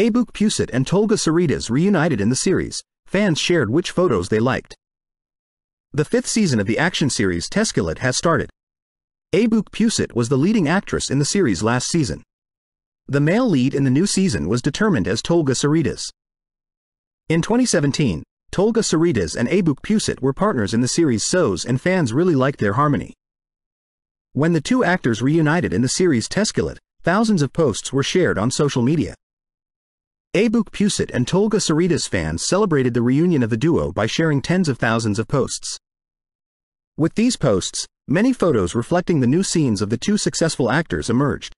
Aybüke Pusat and Tolga Sarıtaş reunited in the series. Fans shared which photos they liked. The fifth season of the action series Teşkilat has started. Aybüke Pusat was the leading actress in the series last season. The male lead in the new season was determined as Tolga Sarıtaş. In 2017, Tolga Sarıtaş and Aybüke Pusat were partners in the series Söz, and fans really liked their harmony. When the two actors reunited in the series Teşkilat, thousands of posts were shared on social media. Aybüke Pusat and Tolga Sarıtaş fans celebrated the reunion of the duo by sharing tens of thousands of posts. With these posts, many photos reflecting the new scenes of the two successful actors emerged.